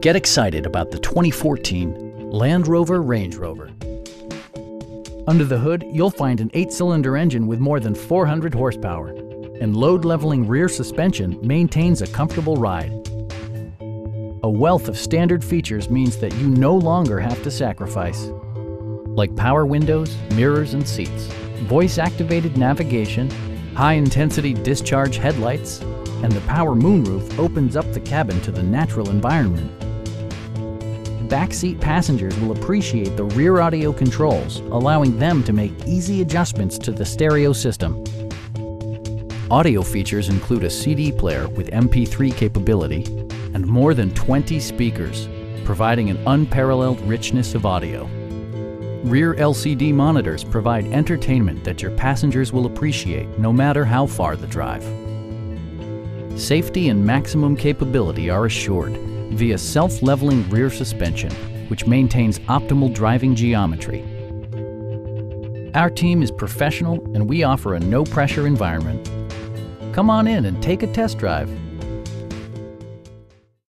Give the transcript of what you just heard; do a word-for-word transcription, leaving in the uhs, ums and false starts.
Get excited about the twenty fourteen Land Rover Range Rover. Under the hood, you'll find an eight-cylinder engine with more than four hundred horsepower, and load-leveling rear suspension maintains a comfortable ride. A wealth of standard features means that you no longer have to sacrifice, like power windows, mirrors and seats, voice-activated navigation, high-intensity discharge headlights, and the power moonroof opens up the cabin to the natural environment. Backseat passengers will appreciate the rear audio controls, allowing them to make easy adjustments to the stereo system. Audio features include a C D player with M P three capability and more than twenty speakers, providing an unparalleled richness of audio. Rear L C D monitors provide entertainment that your passengers will appreciate no matter how far the drive. Safety and maximum capability are assured via self-leveling rear suspension, which maintains optimal driving geometry. Our team is professional and we offer a no-pressure environment. Come on in and take a test drive.